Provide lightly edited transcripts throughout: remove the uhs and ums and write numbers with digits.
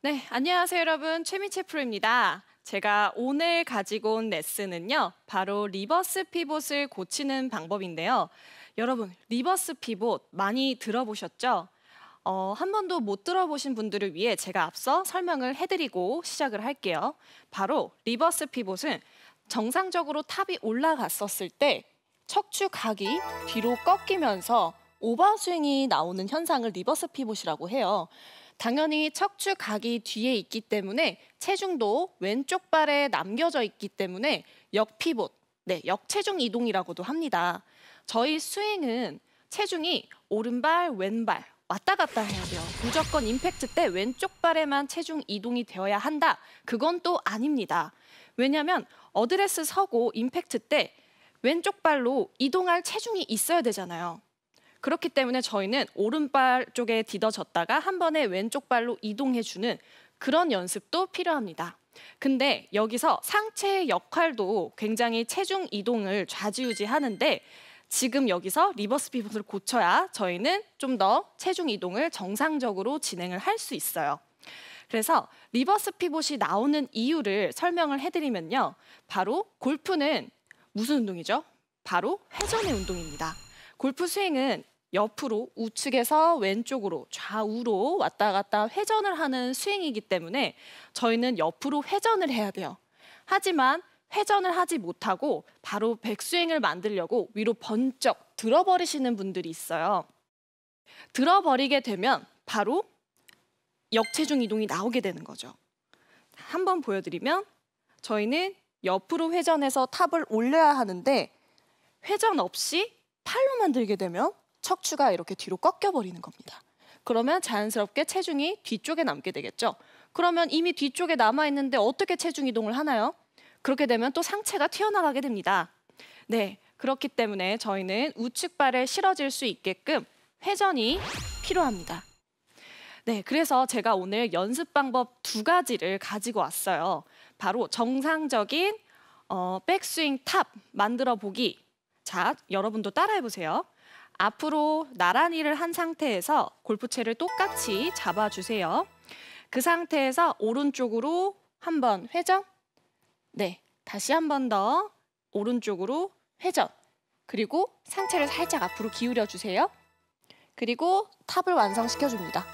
네, 안녕하세요 여러분. 최민채 프로입니다. 제가 오늘 가지고 온 레슨은요, 바로 리버스 피봇을 고치는 방법인데요. 여러분, 리버스 피봇 많이 들어보셨죠? 한 번도 못 들어보신 분들을 위해 제가 앞서 설명을 해드리고 시작을 할게요. 바로 리버스 피봇은 정상적으로 탑이 올라갔었을 때 척추각이 뒤로 꺾이면서 오버스윙이 나오는 현상을 리버스 피봇이라고 해요. 당연히 척추각이 뒤에 있기 때문에 체중도 왼쪽 발에 남겨져 있기 때문에 역피봇, 네, 역체중 이동이라고도 합니다. 저희 스윙은 체중이 오른발, 왼발 왔다 갔다 해야 돼요. 무조건 임팩트 때 왼쪽 발에만 체중 이동이 되어야 한다, 그건 또 아닙니다. 왜냐하면 어드레스 서고 임팩트 때 왼쪽 발로 이동할 체중이 있어야 되잖아요. 그렇기 때문에 저희는 오른발 쪽에 디뎌졌다가 한 번에 왼쪽 발로 이동해주는 그런 연습도 필요합니다. 근데 여기서 상체의 역할도 굉장히 체중 이동을 좌지우지하는데, 지금 여기서 리버스 피봇을 고쳐야 저희는 좀 더 체중 이동을 정상적으로 진행을 할 수 있어요. 그래서 리버스 피봇이 나오는 이유를 설명을 해드리면요, 바로 골프는 무슨 운동이죠? 바로 회전의 운동입니다. 골프 스윙은 옆으로, 우측에서 왼쪽으로, 좌우로 왔다 갔다 회전을 하는 스윙이기 때문에 저희는 옆으로 회전을 해야 돼요. 하지만 회전을 하지 못하고 바로 백스윙을 만들려고 위로 번쩍 들어버리시는 분들이 있어요. 들어버리게 되면 바로 역체중 이동이 나오게 되는 거죠. 한번 보여드리면, 저희는 옆으로 회전해서 탑을 올려야 하는데 회전 없이 팔로만 들게 되면 척추가 이렇게 뒤로 꺾여버리는 겁니다. 그러면 자연스럽게 체중이 뒤쪽에 남게 되겠죠. 그러면 이미 뒤쪽에 남아있는데 어떻게 체중 이동을 하나요? 그렇게 되면 또 상체가 튀어나가게 됩니다. 네, 그렇기 때문에 저희는 우측 발에 실어질 수 있게끔 회전이 필요합니다. 네, 그래서 제가 오늘 연습 방법 2가지를 가지고 왔어요. 바로 정상적인 백스윙 탑 만들어 보기. 자, 여러분도 따라해보세요. 앞으로 나란히를 한 상태에서 골프채를 똑같이 잡아주세요. 그 상태에서 오른쪽으로 한번 회전, 네, 다시 한 번 더 오른쪽으로 회전, 그리고 상체를 살짝 앞으로 기울여주세요. 그리고 탑을 완성시켜줍니다.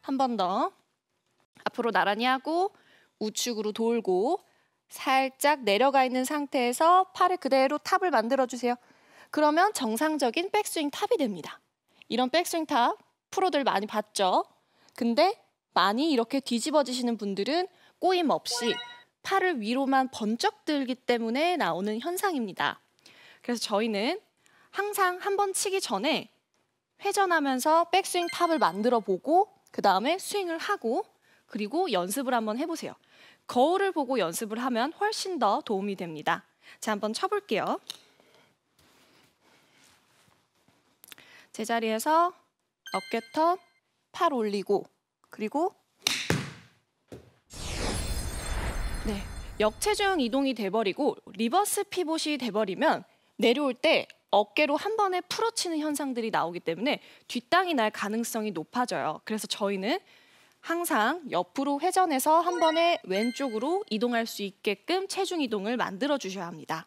한 번 더 앞으로 나란히 하고 우측으로 돌고, 살짝 내려가 있는 상태에서 팔을 그대로 탑을 만들어주세요. 그러면 정상적인 백스윙 탑이 됩니다. 이런 백스윙 탑 프로들 많이 봤죠? 근데 많이 이렇게 뒤집어지시는 분들은 꼬임 없이 팔을 위로만 번쩍 들기 때문에 나오는 현상입니다. 그래서 저희는 항상 한 번 치기 전에 회전하면서 백스윙 탑을 만들어 보고, 그 다음에 스윙을 하고, 그리고 연습을 한번 해보세요. 거울을 보고 연습을 하면 훨씬 더 도움이 됩니다. 자, 한번 쳐볼게요. 제자리에서 어깨 턴, 팔 올리고, 그리고 네, 역체중 이동이 돼버리고 리버스 피봇이 돼버리면 내려올 때 어깨로 한 번에 풀어치는 현상들이 나오기 때문에 뒷땅이 날 가능성이 높아져요. 그래서 저희는 항상 옆으로 회전해서 한 번에 왼쪽으로 이동할 수 있게끔 체중 이동을 만들어 주셔야 합니다.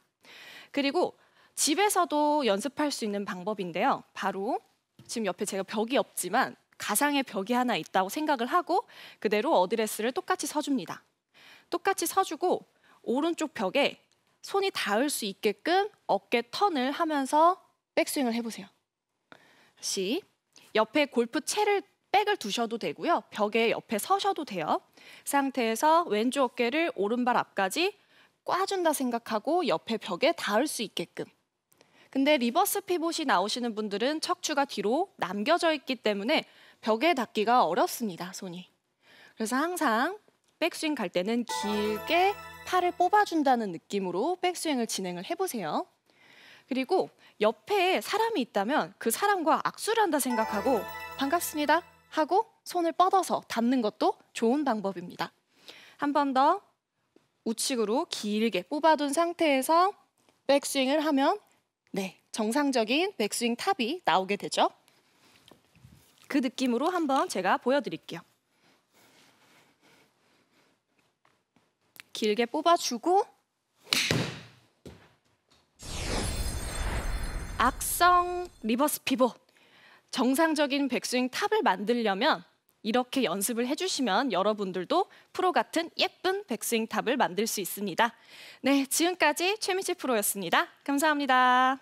그리고 집에서도 연습할 수 있는 방법인데요, 바로 지금 옆에 제가 벽이 없지만 가상의 벽이 하나 있다고 생각을 하고 그대로 어드레스를 똑같이 서줍니다. 똑같이 서주고 오른쪽 벽에 손이 닿을 수 있게끔 어깨 턴을 하면서 백스윙을 해보세요. 다시 옆에 골프채를 백을 두셔도 되고요, 벽에 옆에 서셔도 돼요. 상태에서 왼쪽 어깨를 오른발 앞까지 꽈준다 생각하고 옆에 벽에 닿을 수 있게끔. 근데 리버스 피봇이 나오시는 분들은 척추가 뒤로 남겨져 있기 때문에 벽에 닿기가 어렵습니다, 손이. 그래서 항상 백스윙 갈 때는 길게 팔을 뽑아준다는 느낌으로 백스윙을 진행을 해보세요. 그리고 옆에 사람이 있다면 그 사람과 악수를 한다 생각하고 반갑습니다 하고 손을 뻗어서 닿는 것도 좋은 방법입니다. 한 번 더 우측으로 길게 뽑아둔 상태에서 백스윙을 하면 네, 정상적인 백스윙 탑이 나오게 되죠. 그 느낌으로 한번 제가 보여드릴게요. 길게 뽑아주고 악성 리버스 피봇, 정상적인 백스윙 탑을 만들려면 이렇게 연습을 해주시면 여러분들도 프로 같은 예쁜 백스윙 탑을 만들 수 있습니다. 네, 지금까지 최민채 프로였습니다. 감사합니다.